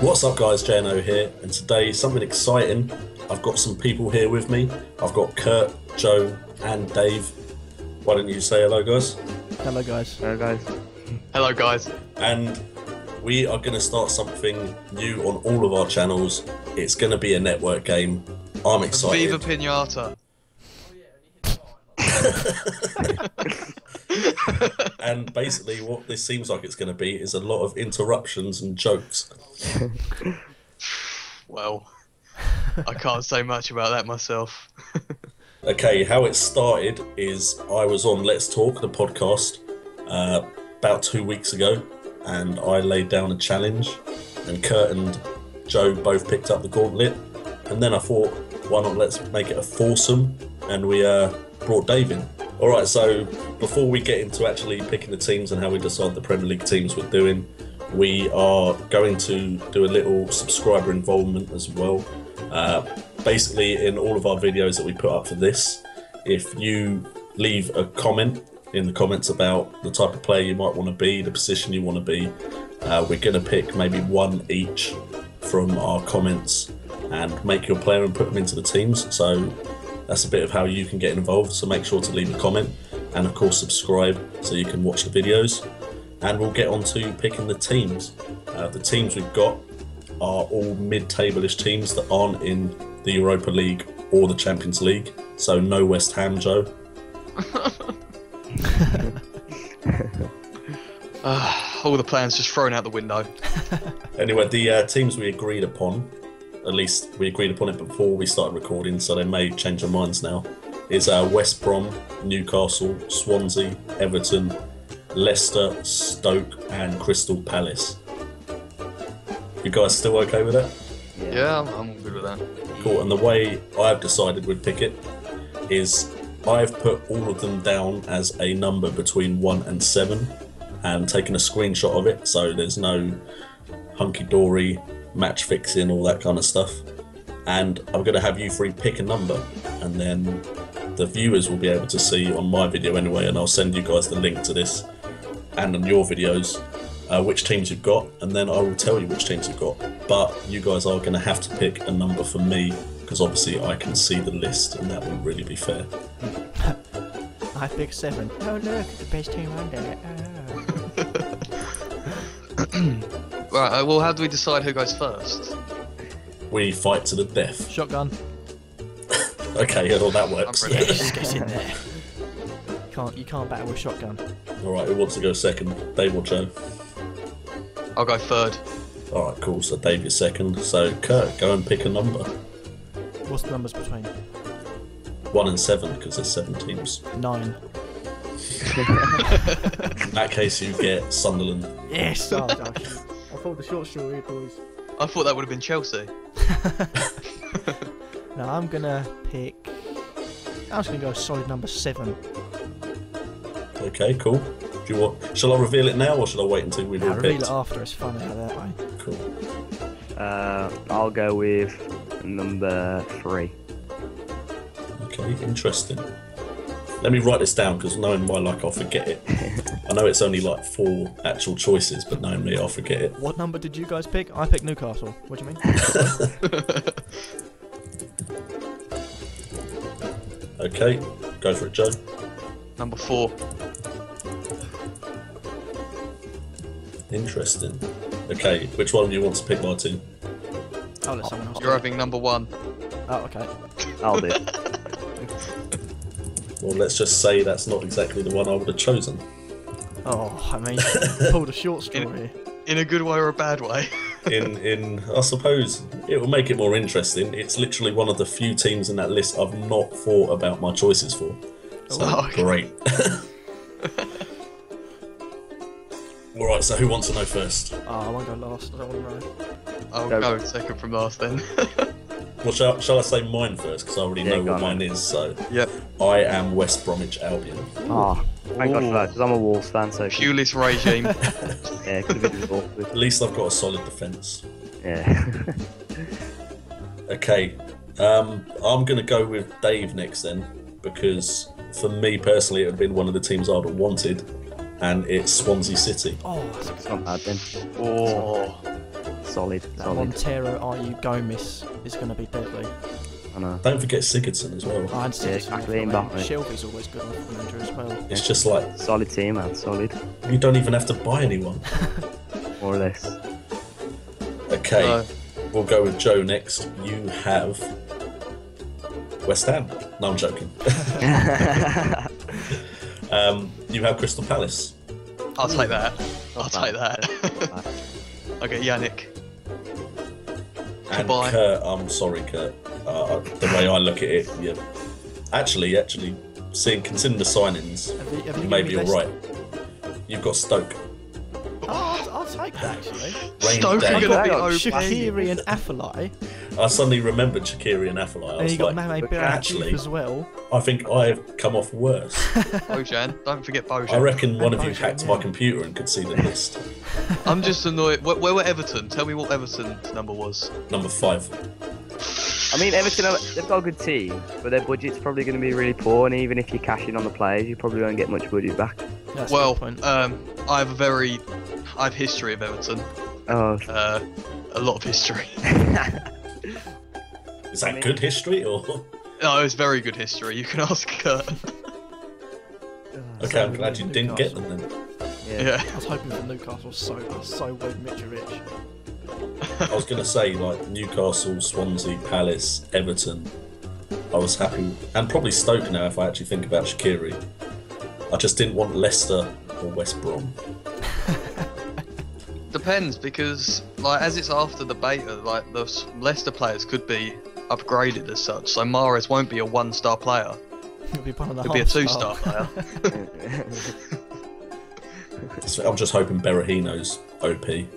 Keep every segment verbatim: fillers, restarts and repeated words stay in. What's up guys, J N O here, and today something exciting. I've got some people here with me. I've got Kurt, Joe and Dave. Why don't you say hello guys? Hello guys. Hello guys. Hello guys. And we are going to start something new on all of our channels. It's going to be a network game. I'm excited. Viva Piñata. And basically what this seems like it's going to be is a lot of interruptions and jokes. Well, I can't say much about that myself. Okay, how it started is I was on Let's Talk, the podcast, uh, about two weeks ago, and I laid down a challenge, and Kurt and Joe both picked up the gauntlet, and then I thought, why not let's make it a foursome, and we uh, brought Dave in. All right, so before we get into actually picking the teams and how we decide the Premier League teams we're doing, we are going to do a little subscriber involvement as well. Uh, basically, in all of our videos that we put up for this, if you leave a comment in the comments about the type of player you might want to be, the position you want to be, uh, we're going to pick maybe one each from our comments and make your player and put them into the teams. So that's a bit of how you can get involved, so make sure to leave a comment and of course subscribe so you can watch the videos. And we'll get on to picking the teams. Uh, the teams we've got are all mid-table-ish teams that aren't in the Europa League or the Champions League, so no West Ham, Joe. uh, all the plans just thrown out the window. Anyway, the uh, teams we agreed upon, at least we agreed upon it before we started recording, so they may change their minds now, is uh, West Brom, Newcastle, Swansea, Everton, Leicester, Stoke and Crystal Palace. You guys still okay with that? Yeah, I'm, I'm good with that. Cool, and the way I've decided we'd pick it is I've put all of them down as a number between one and seven and taken a screenshot of it, so there's no hunky-dory match fixing, all that kind of stuff. And I'm going to have you three pick a number, and then the viewers will be able to see on my video anyway, and I'll send you guys the link to this and on your videos uh, which teams you've got, and then I will tell you which teams you've got. But you guys are going to have to pick a number for me because obviously I can see the list and that would really be fair. I picked seven. Oh look, the best team under it. Oh. Right, well, how do we decide who goes first? We fight to the death. Shotgun. Okay, well, that works. Yeah, just get in there. Can't, you can't battle with shotgun. Alright, who wants to go second? Dave or Joe? I'll go third. Alright, cool, so Dave is second. So, Kurt, go and pick a number. What's the numbers between? One and seven, because there's seven teams. Nine. In that case, you get Sunderland. Yes! Oh, gosh. I thought the short straw here, boys. I thought that would have been Chelsea. No, I'm gonna pick. I was gonna go solid number seven. Okay, cool. Do you want? Shall I reveal it now, or should I wait until we do? Nah, reveal picked? it after. It's fun out that way. Cool. Uh, I'll go with number three. Okay, interesting. Let me write this down because knowing my luck, I'll forget it. I know it's only like four actual choices, but knowing me, I'll forget it. What number did you guys pick? I picked Newcastle. What do you mean? Okay, go for it, Joe. Number four. Interesting. Okay, which one do you want to pick, Martin? I'll let someone else. You're having number one. Oh, okay. I'll do. Well, let's just say that's not exactly the one I would have chosen. Oh, I mean, pulled a short straw in, here. In a good way or a bad way? in, in, I suppose it will make it more interesting. It's literally one of the few teams in that list I've not thought about my choices for. So, oh, okay. Great. All right, so who wants to know first? Oh, I won't go last. I don't want to know. I'll go, go second from last then. Well, shall, shall I say mine first? Because I already yeah, know what mine is, so... Yep. I am West Bromwich Albion. Ah, oh, thank Ooh. God for that, because I'm a Wolves fan, so... Pulis regime. Yeah, could have been awkward. At least I've got a solid defence. Yeah. Okay, um, I'm going to go with Dave next then, because for me personally, it would have been one of the teams I'd have wanted, and it's Swansea City. Oh, that's not bad then. Oh... solid. That solid. Montero, Ayew, Gomis is going to be deadly. I know. Don't forget Sigurdsson as well. Oh, and Sigurdsson. Yeah, exactly. Shelby's always good enough for Andrew as well. It's just like... Solid team, man. Solid. You don't even have to buy anyone. More or less. Okay. No. We'll go with Joe next. You have... West Ham. No, I'm joking. um, you have Crystal Palace. I'll take that. I'll take that. Okay, Yannick. And Goodbye. Kurt, I'm sorry, Kurt. Uh, the way I look at it, yeah. Actually, actually, seeing considering the signings, have you, have you, you may be alright. You've got Stoke. Oh, I'll, I'll take that, actually. Rain Stoke are going to be over. Shaqiri and Afili. I suddenly remembered Shaqiri and Afili. And you got like, Mame actually, as well. I think I've come off worse. Bojan, don't forget Bojan. I reckon and one of Bojan, you hacked yeah. my computer and could see the list. I'm just annoyed. Where, where were Everton? Tell me what Everton's number was. Number five. I mean, Everton, they've got a good team, but their budget's probably going to be really poor, and even if you cash in on the players, you probably won't get much budget back. That's well, um, I have a very... I have history of Everton. Oh. Uh, a lot of history. Is that I mean, good history or? No, it's very good history. You can ask Kurt. Okay, I'm glad you didn't get them then. Yeah. yeah. I was hoping that Newcastle was so so weak, Mitrovic. I was gonna say like Newcastle, Swansea, Palace, Everton. I was happy, and probably Stoke now if I actually think about Shaqiri. I just didn't want Leicester or West Brom. Depends because, like, as it's after the beta, like the Leicester players could be upgraded as such. So Mahrez won't be a one-star player. He'll be one of the He'll be a two-star player. So I'm just hoping Berahino's O P.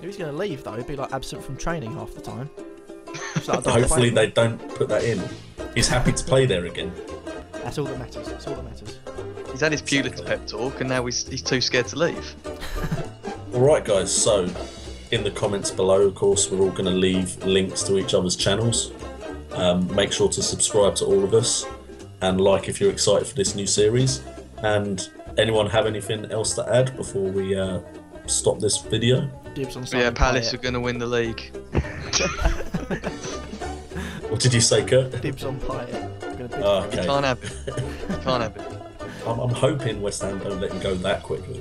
He's going to leave though. He'd be like absent from training half the time. Like, hopefully they don't put that in. He's happy to play there again. That's all that matters. That's all that matters. He's had his Pulitzer exactly. pep talk, and now he's he's too scared to leave. Alright guys, so in the comments below, of course, we're all going to leave links to each other's channels. Um, make sure to subscribe to all of us and like if you're excited for this new series. And anyone have anything else to add before we uh, stop this video? Yeah, Palace are going to win the league. What did you say, Kurt? Dibs on Payet. Oh, okay. You can't have it. You can't have it. I'm, I'm hoping West Ham don't let him go that quickly.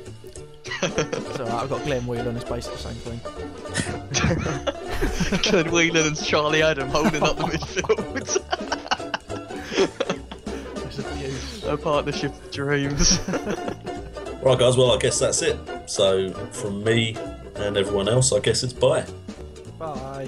It's alright, I've got Glenn Whelan, it's basically the same thing. Glenn Whelan and Charlie Adam holding up the midfield. A partnership of dreams. Right guys, well I guess that's it. So from me and everyone else, I guess it's bye. Bye.